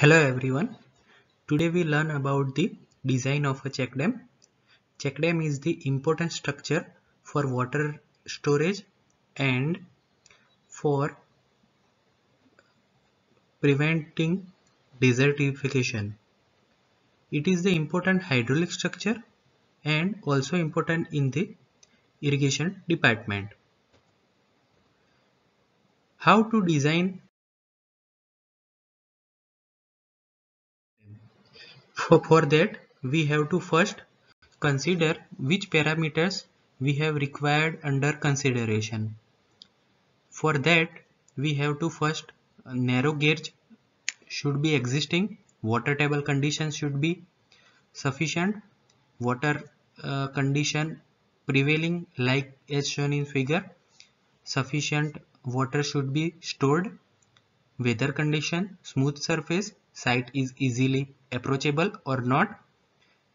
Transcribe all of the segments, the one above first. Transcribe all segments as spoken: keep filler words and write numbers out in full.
Hello everyone, today we learn about the design of a check dam. Check dam is the important structure for water storage and for preventing desertification. It is the important hydraulic structure and also important in the irrigation department. How to design? For that, we have to first consider which parameters we have required under consideration. For that, we have to first narrow gauge should be existing, water table conditions should be sufficient, water uh, condition prevailing like as shown in figure, sufficient water should be stored, weather condition, smooth surface, site is easily approachable or not,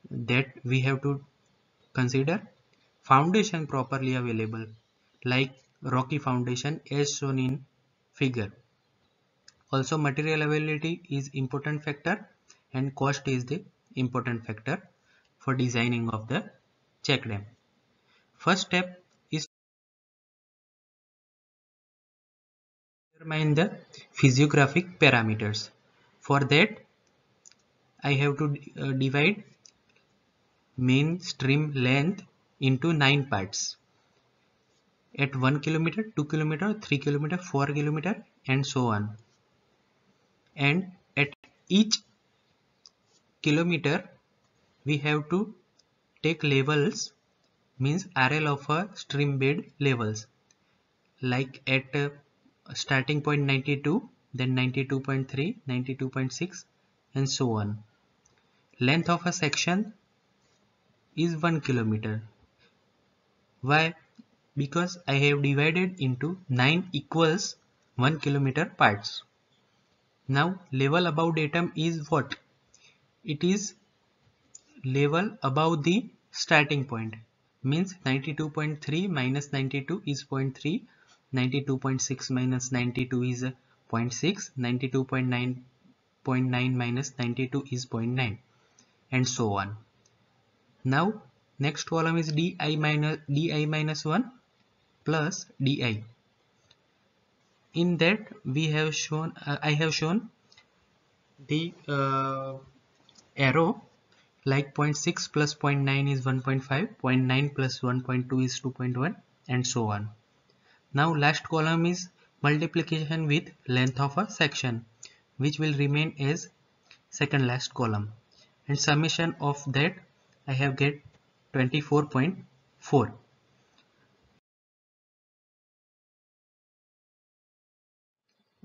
that we have to consider. Foundation properly available like rocky foundation as shown in figure. Also material availability is important factor and cost is the important factor for designing of the check dam. First step is determine the physiographic parameters. For that, I have to uh, divide main stream length into nine parts at one kilometer, two kilometer, three kilometer, four kilometer and so on. And at each kilometer we have to take levels, means R L of a stream bed levels, like at uh, starting point ninety-two, then ninety-two point three, ninety-two point six and so on. Length of a section is one kilometer. Why? Because I have divided into nine equals one kilometer parts. Now level above datum is what? It is level above the starting point, means ninety-two point three minus ninety-two is zero point three, ninety-two point six minus ninety-two is zero point six, ninety-two point nine zero point nine minus ninety-two is zero point nine and so on. Now next column is di minus di minus one plus di. In that we have shown uh, I have shown the uh, arrow like zero point six plus zero point nine is one point five, zero point nine plus one point two is two point one and so on. Now last column is multiplication with length of a section, which will remain as second last column, and summation of that I have get twenty-four point four.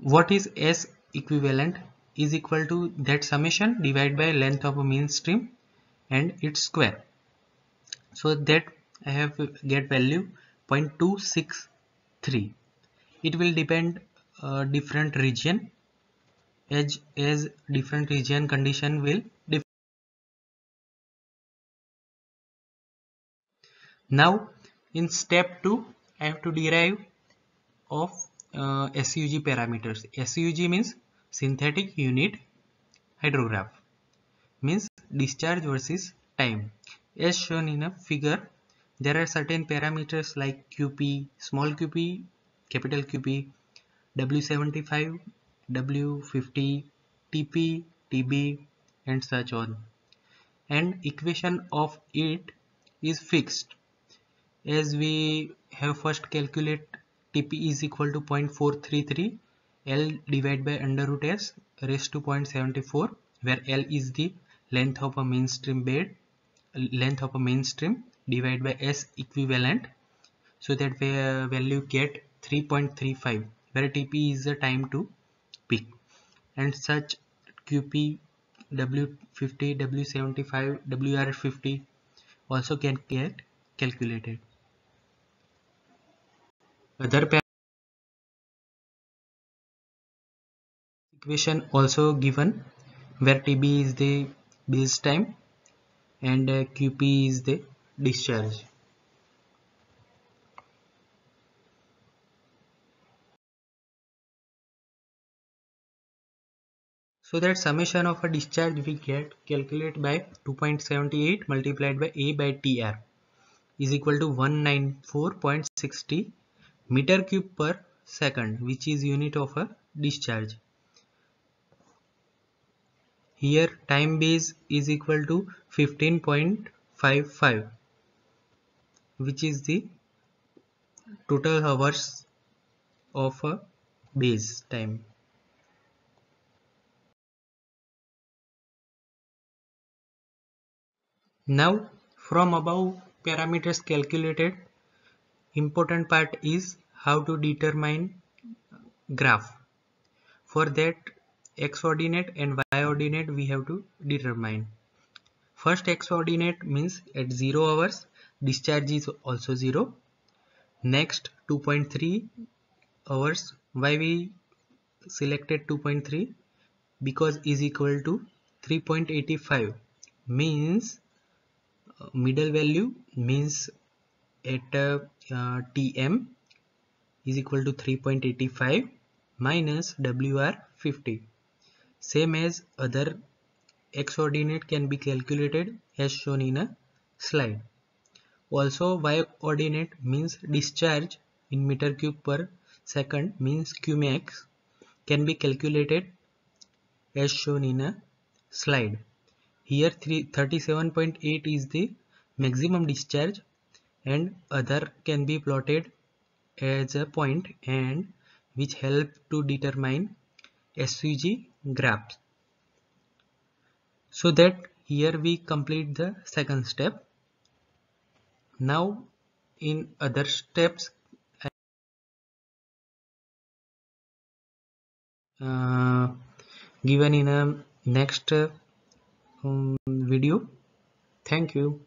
What is S equivalent? Is equal to that summation divided by length of a mean stream and its square. So that I have get value zero point two six three. It will depend uh, different region, as, as different region condition will differ. Now in step two I have to derive of uh, S U G parameters. S U G means synthetic unit hydrograph, means discharge versus time. As shown in a figure, there are certain parameters like Q P, small Q P, capital Q P, W seventy-five, W fifty, T P, T B and such on, and equation of it is fixed, as we have first calculate T P is equal to zero point four three three, L divided by under root S raised to zero point seven four, where L is the length of a main stream bed, length of a main stream, divided by S equivalent, so that we uh, value get three point three five, where T P is the time to peak, and such Q P, W fifty, W seventy-five, W R fifty also can get calculated. Other equation also given, where T B is the base time and uh, Q P is the discharge. So that summation of a discharge we get calculate by two point seven eight multiplied by A by T R is equal to one ninety-four point six zero meter cube per second, which is unit of a discharge. Here time base is equal to fifteen point five five, which is the total hours of a base time. Now from above parameters calculated, important part is how to determine graph. For that, x coordinate and y coordinate we have to determine. First, x coordinate means at zero hours discharge is also zero. Next, two point three hours. Why we selected two point three? Because is equal to three point eight five, means middle value means at uh, uh, T M is equal to three point eight five minus W R fifty. Same as other x coordinate can be calculated as shown in a slide. Also y coordinate means discharge in meter cube per second means Qmax can be calculated as shown in a slide. Here thirty-seven point eight is the maximum discharge and other can be plotted as a point and which help to determine S U G graphs. So that here we complete the second step. Now in other steps uh, given in a next uh, um, video. Thank you.